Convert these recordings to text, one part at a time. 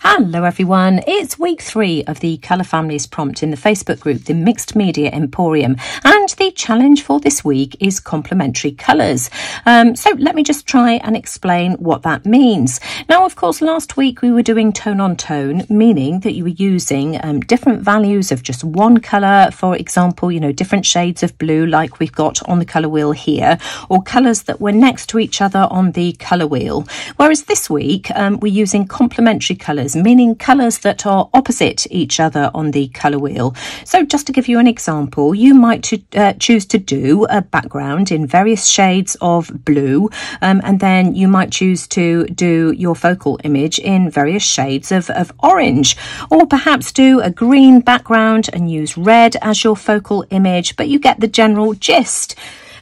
Hello everyone, it's week 3 of the Colour Families prompt in the Facebook group, The Mixed Media Emporium, and the challenge for this week is complementary colours. So let me just try and explain what that means. Now, of course, last week we were doing tone on tone, meaning that you were using different values of just one colour, for example, you know, different shades of blue like we've got on the colour wheel here, or colours that were next to each other on the colour wheel. Whereas this week we're using complementary colours, meaning colours that are opposite each other on the colour wheel. So just to give you an example, you might choose to do a background in various shades of blue, and then you might choose to do your focal image in various shades of orange, or perhaps do a green background and use red as your focal image, but you get the general gist.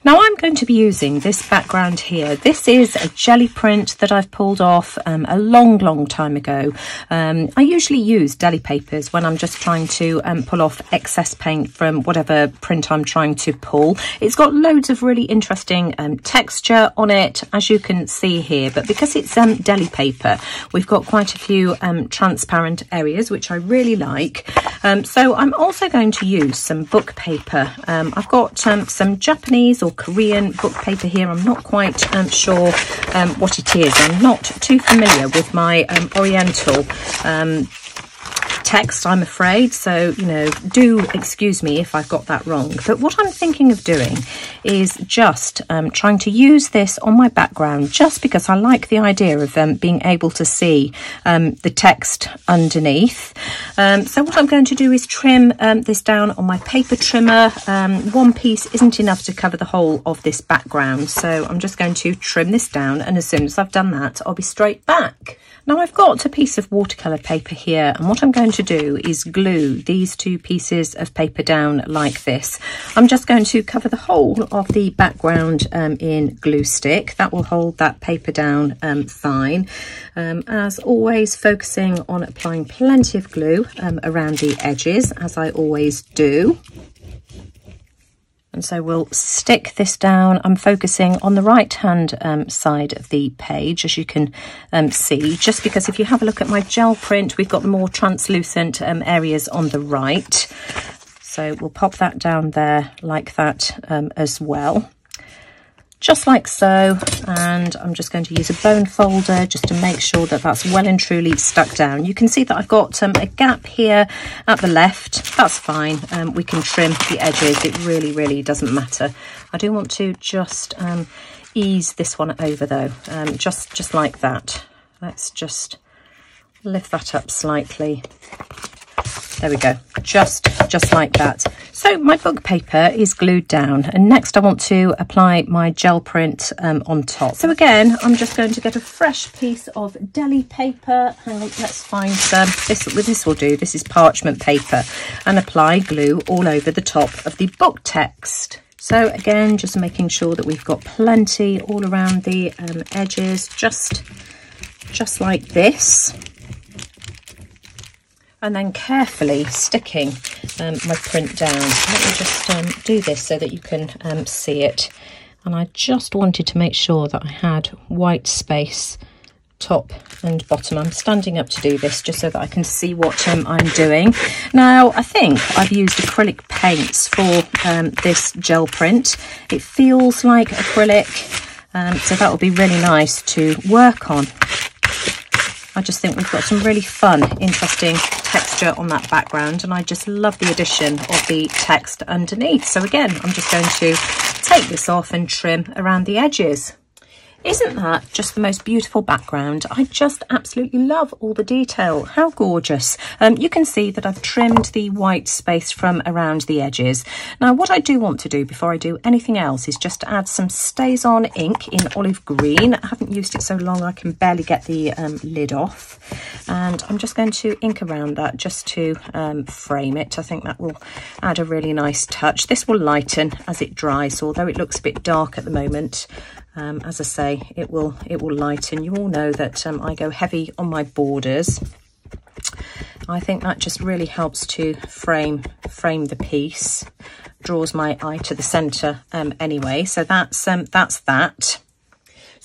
Now, I'm going to be using this background here. This is a jelly print that I've pulled off a long time ago. I usually use deli papers when I'm just trying to pull off excess paint from whatever print I'm trying to pull. It's got loads of really interesting texture on it, as you can see here. But because it's deli paper, we've got quite a few transparent areas, which I really like. So I'm also going to use some book paper. I've got some Japanese or Korean book paper here. I'm not quite sure what it is. I'm not too familiar with my Oriental text, I'm afraid, so you know, do excuse me if I've got that wrong. But what I'm thinking of doing is just trying to use this on my background, just because I like the idea of being able to see the text underneath. So what I'm going to do is trim this down on my paper trimmer. One piece isn't enough to cover the whole of this background, so I'm just going to trim this down, and as soon as I've done that, I'll be straight back. Now, I've got a piece of watercolour paper here, and what I'm going to do is glue these two pieces of paper down like this. I'm just going to cover the whole of the background in glue stick. That will hold that paper down fine. As always, focusing on applying plenty of glue around the edges, as I always do. And so we'll stick this down. I'm focusing on the right-hand side of the page, as you can see, just because if you have a look at my gel print, we've got the more translucent areas on the right. So we'll pop that down there like that as well. Just like so, and I'm just going to use a bone folder just to make sure that that's well and truly stuck down. You can see that I've got a gap here at the left. That's fine. We can trim the edges. It really doesn't matter. I do want to just ease this one over though, just like that. Let's just lift that up slightly. There we go, just like that. So my book paper is glued down, and next I want to apply my gel print on top. So again, I'm just going to get a fresh piece of deli paper. Hang on, let's find some. This will do. This is parchment paper, and apply glue all over the top of the book text. So again, just making sure that we've got plenty all around the edges, just like this. And then carefully sticking my print down. Let me just do this so that you can see it. And I just wanted to make sure that I had white space top and bottom. I'm standing up to do this just so that I can see what I'm doing. Now, I think I've used acrylic paints for this gel print. It feels like acrylic, so that will be really nice to work on. I just think we've got some really fun, interesting texture on that background, and I just love the addition of the text underneath. So again, I'm just going to take this off and trim around the edges. Isn't that just the most beautiful background? I just absolutely love all the detail. How gorgeous. You can see that I've trimmed the white space from around the edges. Now, what I do want to do before I do anything else is just add some Stazon ink in olive green. I haven't used it so long I can barely get the lid off. And I'm just going to ink around that just to frame it. I think that will add a really nice touch. This will lighten as it dries, although it looks a bit dark at the moment. As I say, it will lighten. You all know that I go heavy on my borders. I think that just really helps to frame the piece, draws my eye to the centre anyway. So that's that.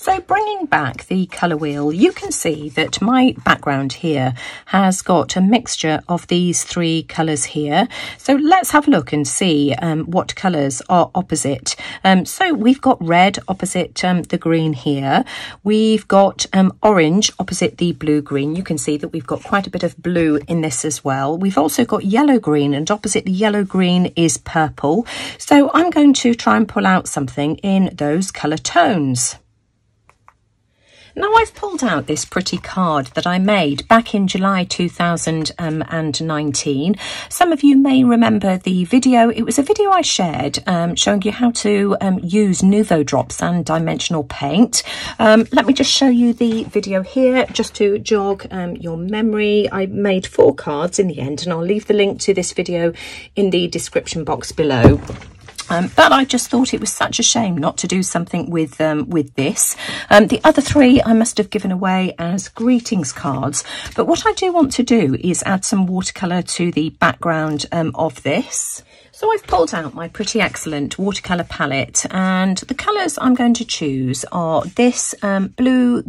So bringing back the colour wheel, you can see that my background here has got a mixture of these three colours here. So let's have a look and see what colours are opposite. So we've got red opposite the green here. We've got orange opposite the blue-green. You can see that we've got quite a bit of blue in this as well. We've also got yellow-green, and opposite the yellow-green is purple. So I'm going to try and pull out something in those colour tones. Now, I've pulled out this pretty card that I made back in July 2019. Some of you may remember the video. It was a video I shared showing you how to use Nuvo drops and dimensional paint. Let me just show you the video here just to jog your memory. I made 4 cards in the end, and I'll leave the link to this video in the description box below. But I just thought it was such a shame not to do something with this. The other 3 I must have given away as greetings cards. But what I do want to do is add some watercolour to the background of this. So I've pulled out my Pretty Excellent watercolour palette, and the colours I'm going to choose are this yellow green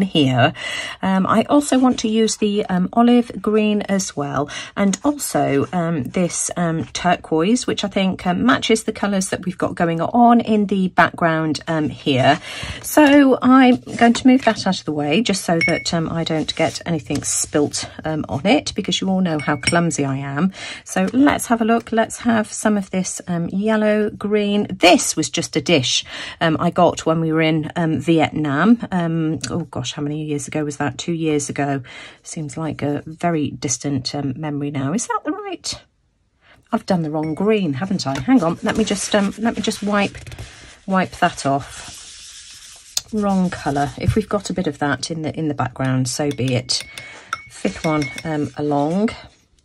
here. I also want to use the olive green as well, and also this turquoise, which I think matches the colours that we've got going on in the background here. So I'm going to move that out of the way just so that I don't get anything spilt on it, because you all know how clumsy I am. So let's have a look. Let's have some of this yellow green. This was just a dish I got when we were in Vietnam. Oh gosh, how many years ago was that? 2 years ago. Seems like a very distant memory now. Is that the right? I've done the wrong green, haven't I? Hang on. Let me just wipe that off. Wrong colour. If we've got a bit of that in the background, so be it. 5th one along.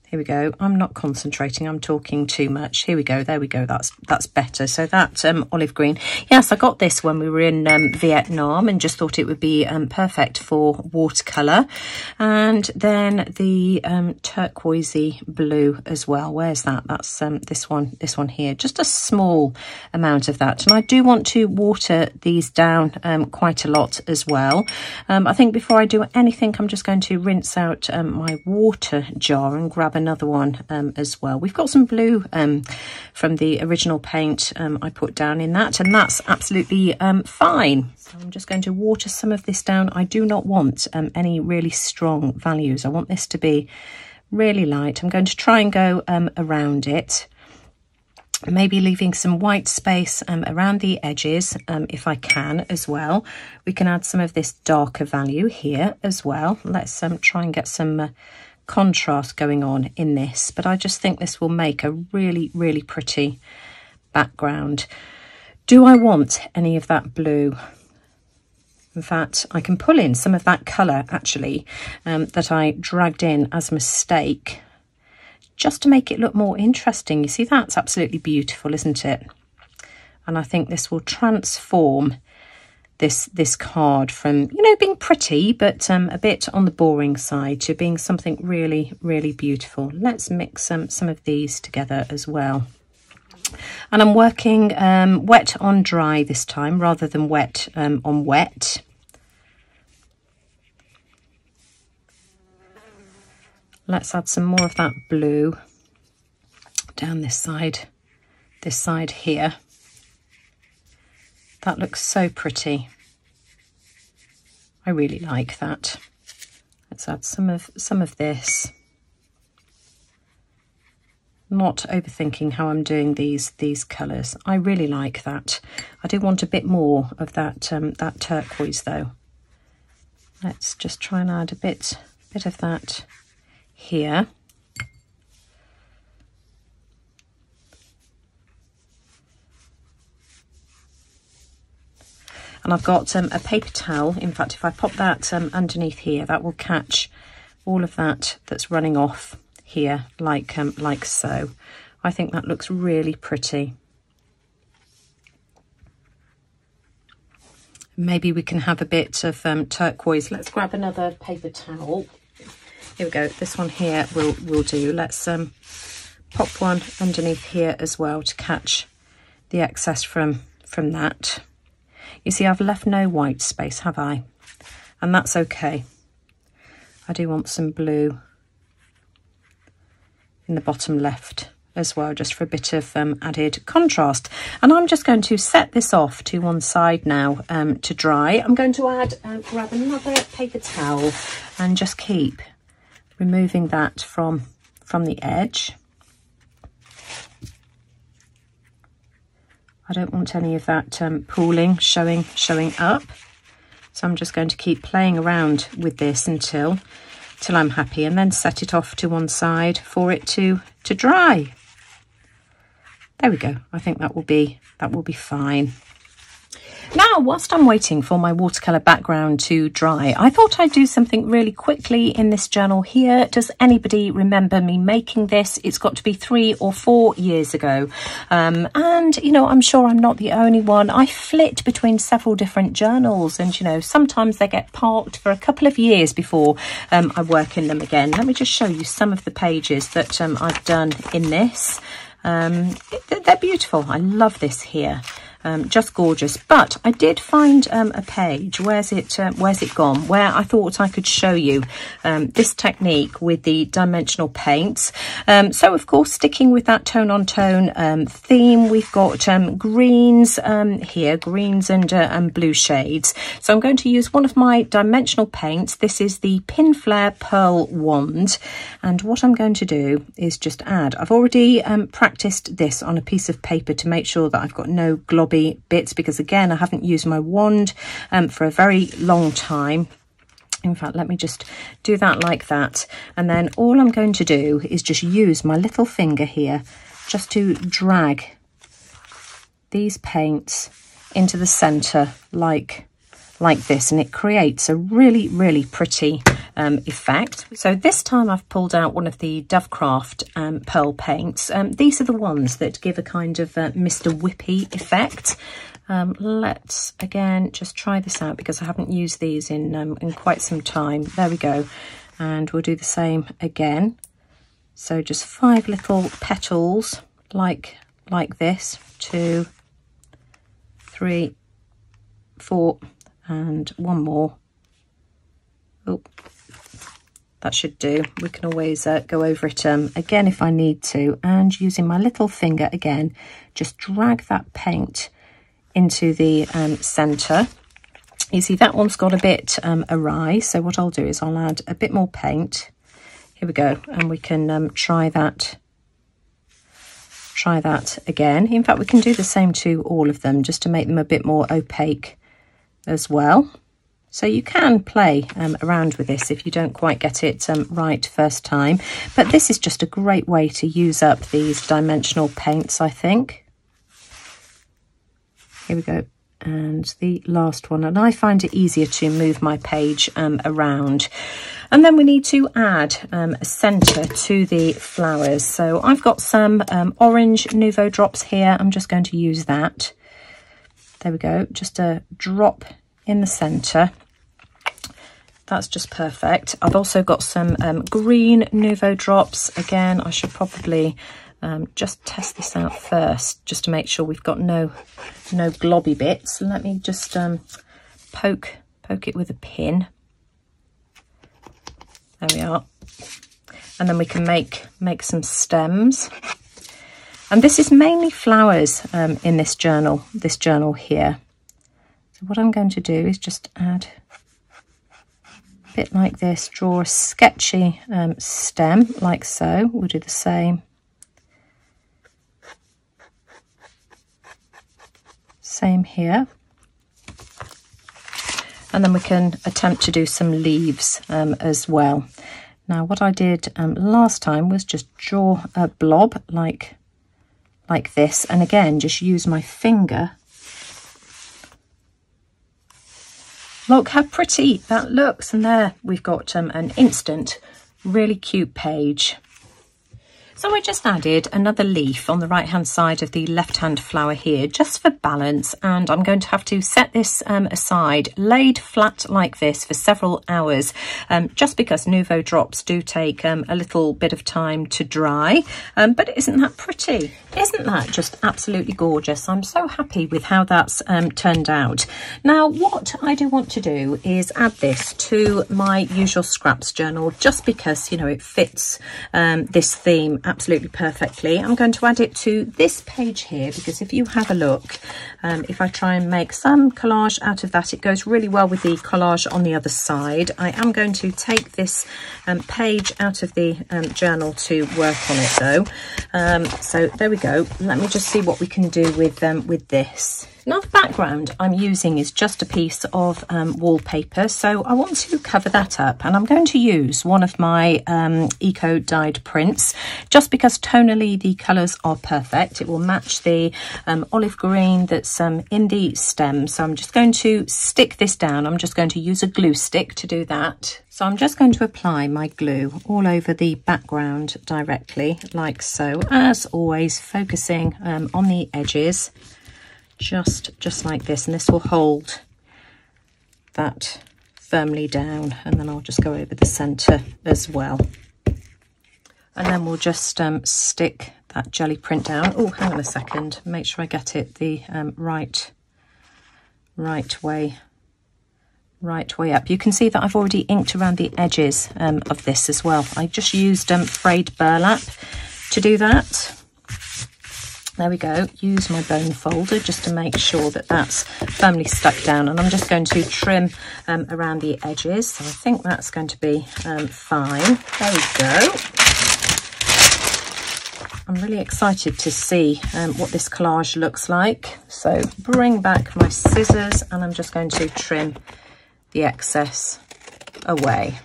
Here we go. I'm not concentrating. I'm talking too much. Here we go. There we go. That's better. So that olive green. Yes, I got this when we were in Vietnam, and just thought it would be perfect for watercolour. And then the turquoisey blue as well. Where's that? That's this one here. Just a small amount of that. And I do want to water these down quite a lot as well. I think before I do anything, I'm just going to rinse out my water jar and grab another one as well. We've got some blue from the original paint I put down in that, and that's absolutely fine. So I'm just going to water some of this down. I do not want any really strong values. I want this to be really light. I'm going to try and go around it, maybe leaving some white space around the edges if I can as well. We can add some of this darker value here as well. Let's try and get some contrast going on in this, but I just think this will make a really, really pretty background. Do I want any of that blue? In fact, I can pull in some of that colour actually that I dragged in as a mistake, just to make it look more interesting. You see, that's absolutely beautiful, isn't it? And I think this will transform this card from, you know, being pretty but a bit on the boring side to being something really, really beautiful. Let's mix some of these together as well. And I'm working wet on dry this time rather than wet on wet. Let's add some more of that blue down this side here. That looks so pretty. I really like that. Let's add some of this. Not overthinking how I'm doing these colours. I really like that. I do want a bit more of that that turquoise though. Let's just try and add a bit of that here. And I've got a paper towel. In fact, if I pop that underneath here, that will catch all of that that's running off here, like so. I think that looks really pretty. Maybe we can have a bit of turquoise. Let's grab another paper towel. Here we go. This one here will do. Let's pop one underneath here as well to catch the excess from that. You see, I've left no white space, have I? And that's okay. I do want some blue in the bottom left as well, just for a bit of added contrast. And I'm just going to set this off to one side now to dry. I'm going to grab another paper towel and just keep removing that from the edge. I don't want any of that pooling showing up. So I'm just going to keep playing around with this until I'm happy, and then set it off to one side for it to dry. There we go. I think that will be fine. Now, whilst I'm waiting for my watercolour background to dry, I thought I'd do something really quickly in this journal here. Does anybody remember me making this? It's got to be 3 or 4 years ago. And, you know, I'm sure I'm not the only one. I flit between several different journals and, you know, sometimes they get parked for a couple of years before I work in them again. Let me just show you some of the pages that I've done in this. They're beautiful. I love this here. Just gorgeous. But I did find a page, where's it gone, where I thought I could show you this technique with the dimensional paints. So of course, sticking with that tone on tone theme, we've got greens here, greens and blue shades. So I'm going to use one of my dimensional paints. This is the Pin Flare Pearl Wand, and what I'm going to do is just add, I've already practiced this on a piece of paper to make sure that I've got no globby bits, because again I haven't used my wand for a very long time. In fact, let me just do that like that, and then all I'm going to do is just use my little finger here just to drag these paints into the center like this, and it creates a really pretty effect. So this time I've pulled out one of the Dovecraft pearl paints. These are the ones that give a kind of Mr. Whippy effect. Let's again just try this out, because I haven't used these in quite some time. There we go, and we'll do the same again. So just 5 little petals like this, 2, 3, 4, and one more. Oh, that should do. We can always go over it again if I need to, and using my little finger again, just drag that paint into the centre. You see that one's got a bit awry, so what I'll do is I'll add a bit more paint. Here we go, and we can try that again. In fact, we can do the same to all of them just to make them a bit more opaque as well. So you can play around with this if you don't quite get it right first time. But this is just a great way to use up these dimensional paints, I think. Here we go. And the last one. And I find it easier to move my page around. And then we need to add a centre to the flowers. So I've got some orange Nuvo drops here. I'm just going to use that. There we go. Just a drop in the centre. That's just perfect. I've also got some green Nuvo drops. Again, I should probably just test this out first, just to make sure we've got no globby bits. Let me just poke it with a pin. There we are. And then we can make some stems. And this is mainly flowers in this journal here. What I'm going to do is just add a bit like this, draw a sketchy stem like so. We'll do the same. Same here. And then we can attempt to do some leaves as well. Now what I did last time was just draw a blob like this, and again just use my finger. Look how pretty that looks. And there we've got an instant, really cute page. So I just added another leaf on the right hand side of the left hand flower here, just for balance, and I'm going to have to set this aside, laid flat like this for several hours, just because Nuvo drops do take a little bit of time to dry, but isn't that pretty? Isn't that just absolutely gorgeous? I'm so happy with how that's turned out. Now what I do want to do is add this to my usual scraps journal, just because, you know, it fits this theme absolutely perfectly. I'm going to add it to this page here, because if you have a look, if I try and make some collage out of that, it goes really well with the collage on the other side. I am going to take this page out of the journal to work on it though. So there we go. Let me just see what we can do with this. Now the background I'm using is just a piece of wallpaper, so I want to cover that up, and I'm going to use one of my eco dyed prints, just because tonally the colours are perfect. It will match the olive green that's in the stem, so I'm just going to stick this down. I'm just going to use a glue stick to do that. So I'm just going to apply my glue all over the background directly, like so, as always focusing on the edges. Just like this, and this will hold that firmly down, and then I'll just go over the centre as well, and then we'll just stick that jelly print down. Oh, hang on a second, make sure I get it the right way up. You can see that I've already inked around the edges of this as well. I just used frayed burlap to do that. There we go, use my bone folder just to make sure that that's firmly stuck down, and I'm just going to trim around the edges, so I think that's going to be fine. There we go. I'm really excited to see what this collage looks like, so bring back my scissors and I'm just going to trim the excess away.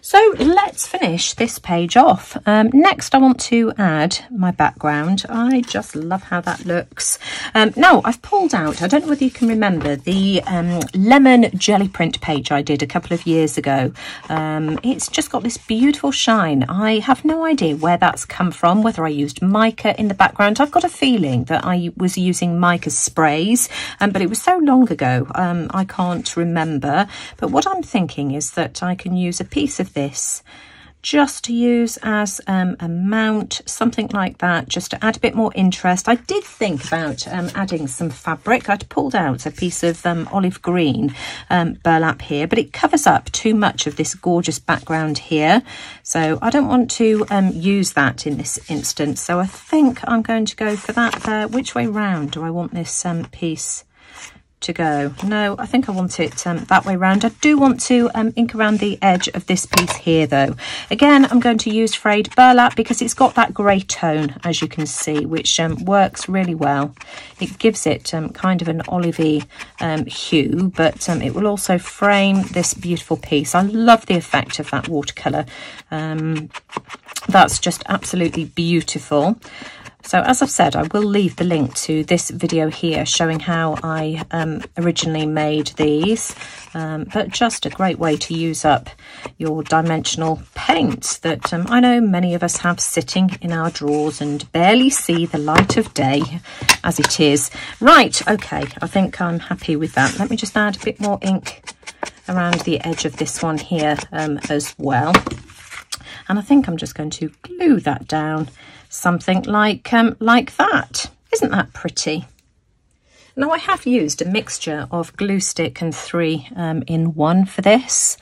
So let's finish this page off. Next I want to add my background. I just love how that looks. Now I've pulled out, I don't know whether you can remember, the lemon jelly print page I did a couple of years ago. It's just got this beautiful shine. I have no idea where that's come from, whether I used mica in the background. I've got a feeling that I was using mica sprays, but it was so long ago I can't remember. But what I'm thinking is that I can use a piece of this just to use as a mount, something like that, just to add a bit more interest. I did think about adding some fabric. I'd pulled out a piece of olive green burlap here, but it covers up too much of this gorgeous background here, so I don't want to use that in this instance. So I think I'm going to go for that there. Which way round do I want this piece to go? No, I think I want it that way round. I do want to ink around the edge of this piece here though. Again, I'm going to use frayed burlap because it's got that grey tone, as you can see, which works really well. It gives it kind of an olivey hue, but it will also frame this beautiful piece. I love the effect of that watercolour. That's just absolutely beautiful. So as I've said, I will leave the link to this video here showing how I originally made these, but just a great way to use up your dimensional paints that I know many of us have sitting in our drawers and barely see the light of day as it is. Right, okay, I think I'm happy with that. Let me just add a bit more ink around the edge of this one here as well. And I think I'm just going to glue that down, something like that. Isn't that pretty? Now I have used a mixture of glue stick and 3-in-1 for this,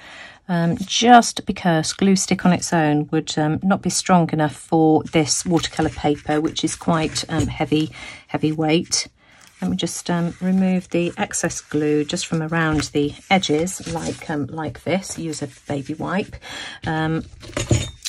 just because glue stick on its own would not be strong enough for this watercolour paper, which is quite heavy weight. Let me just remove the excess glue just from around the edges, like this. Use a baby wipe.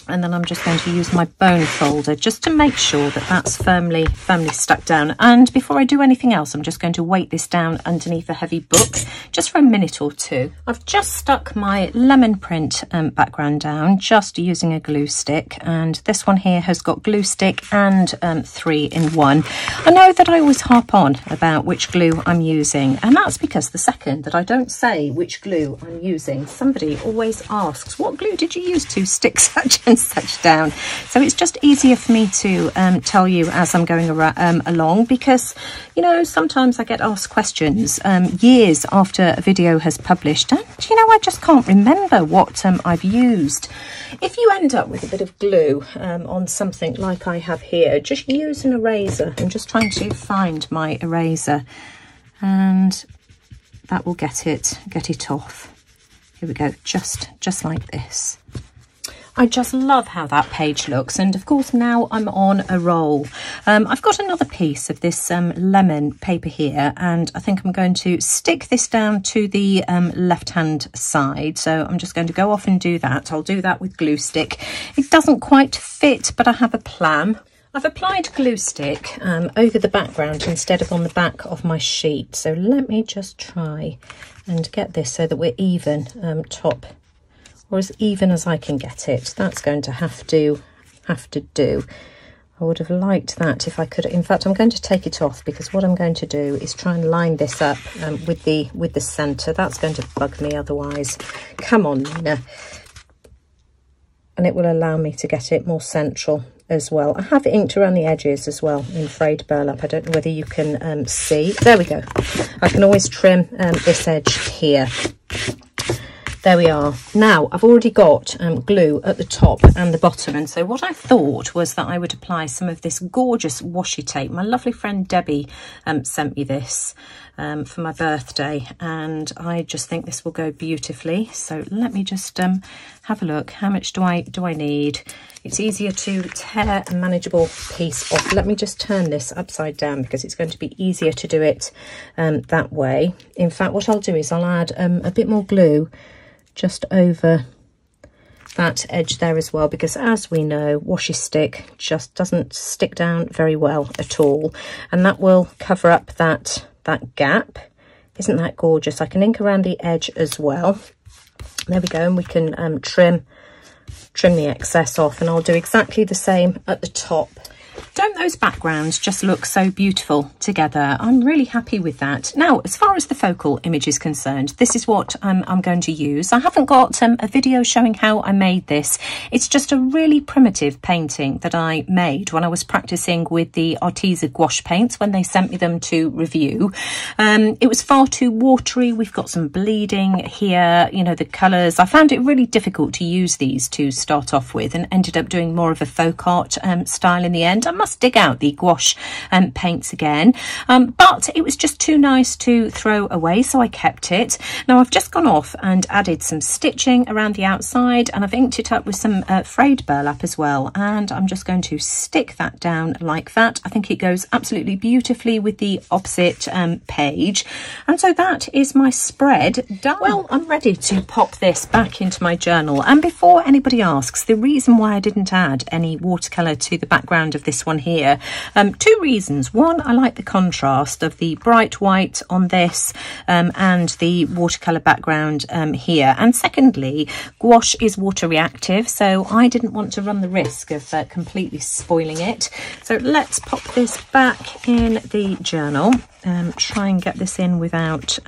And then I'm just going to use my bone folder just to make sure that that's firmly stuck down. And before I do anything else, I'm just going to weight this down underneath a heavy book just for a minute or two. I've just stuck my lemon print background down just using a glue stick, and this one here has got glue stick and 3-in-1. I know that I always harp on about which glue I'm using, and that's because the second that I don't say which glue I'm using, somebody always asks, what glue did you use to stick such and such down. So it's just easier for me to tell you as I'm going along, because, you know, sometimes I get asked questions years after a video has published, and, you know, I just can't remember what I've used. If you end up with a bit of glue on something like I have here, just use an eraser. I'm just trying to find my eraser, and that will get it off. Here we go, just like this. I just love how that page looks, and of course now I'm on a roll. I've got another piece of this lemon paper here, and I think I'm going to stick this down to the left-hand side. So I'm just going to go off and do that. I'll do that with glue stick. It doesn't quite fit, but I have a plan. I've applied glue stick over the background instead of on the back of my sheet. So let me just try and get this so that we're even top, or as even as I can get it. That's going to have to do. I would have liked that if I could. In fact, I'm going to take it off, because what I'm going to do is try and line this up with the centre. That's going to bug me otherwise. Come on, Nina. And it will allow me to get it more central as well. I have inked around the edges as well in frayed burlap. I don't know whether you can see. There we go. I can always trim this edge here. There we are. Now, I've already got glue at the top and the bottom, and so what I thought was that I would apply some of this gorgeous washi tape. My lovely friend Debbie sent me this for my birthday, and I just think this will go beautifully. So let me just have a look. How much do I need? It's easier to tear a manageable piece off. Let me just turn this upside down, because it's going to be easier to do it that way. In fact, what I'll do is I'll add a bit more glue just over that edge there as well, because as we know, washi stick just doesn't stick down very well at all, and that will cover up that gap. Isn't that gorgeous? I can ink around the edge as well. There we go, and we can trim the excess off, and I'll do exactly the same at the top. Don't those backgrounds just look so beautiful together? I'm really happy with that. Now, as far as the focal image is concerned, this is what I'm going to use. I haven't got a video showing how I made this. It's just a really primitive painting that I made when I was practicing with the Arteza gouache paints when they sent me them to review. It was far too watery. We've got some bleeding here, you know, the colours. I found it really difficult to use these to start off with, and ended up doing more of a folk art style in the end. I must dig out the gouache paints again, but it was just too nice to throw away, so I kept it. Now I've just gone off and added some stitching around the outside, and I've inked it up with some frayed burlap as well, and I'm just going to stick that down like that. I think it goes absolutely beautifully with the opposite page, and so that is my spread done. Well, I'm ready to pop this back into my journal, and before anybody asks, the reason why I didn't add any watercolour to the background of this one here, two reasons. One, I like the contrast of the bright white on this and the watercolor background here, and secondly, gouache is water reactive, so I didn't want to run the risk of completely spoiling it. So let's pop this back in the journal, try and get this in without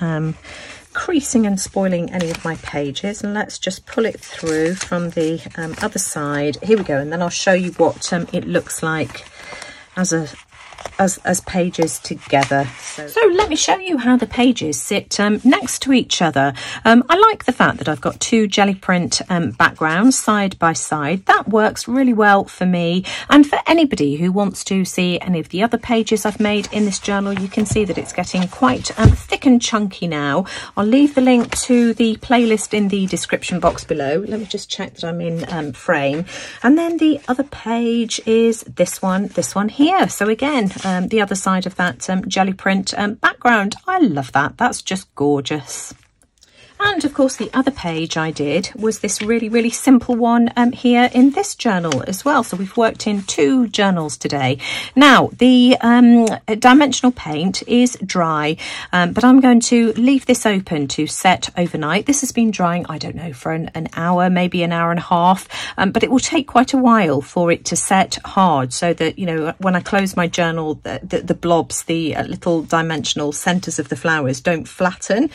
creasing and spoiling any of my pages, and let's just pull it through from the other side. Here we go, and then I'll show you what it looks like as pages together. So let me show you how the pages sit next to each other. I like the fact that I've got two jelly print backgrounds side by side. That works really well for me, and for anybody who wants to see any of the other pages I've made in this journal, you can see that it's getting quite thick and chunky now. I'll leave the link to the playlist in the description box below. Let me just check that I'm in frame, and then the other page is this one here. So again, the other side of that jelly print background. I love that. That's just gorgeous. And of course, the other page I did was this really, really simple one here in this journal as well. So we've worked in two journals today. Now, the dimensional paint is dry, but I'm going to leave this open to set overnight. This has been drying, I don't know, for an hour, maybe an hour and a half, but it will take quite a while for it to set hard, so that, you know, when I close my journal, the blobs, the little dimensional centres of the flowers don't flatten.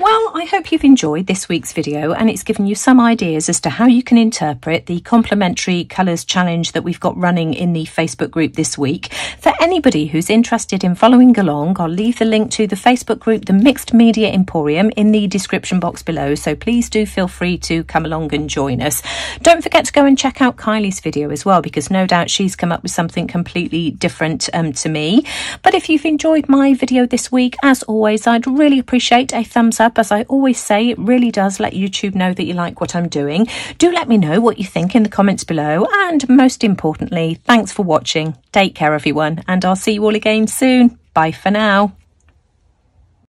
Well, I hope you've enjoyed this week's video and it's given you some ideas as to how you can interpret the complimentary colours challenge that we've got running in the Facebook group this week. For anybody who's interested in following along, I'll leave the link to the Facebook group, The Mixed Media Emporium, in the description box below, so please do feel free to come along and join us. Don't forget to go and check out Kylie's video as well, because no doubt she's come up with something completely different to me. But if you've enjoyed my video this week, as always, I'd really appreciate a thumbs up. As I always say, it really does let YouTube know that you like what I'm doing. Do let me know what you think in the comments below, and most importantly, thanks for watching. Take care everyone, and I'll see you all again soon. Bye for now.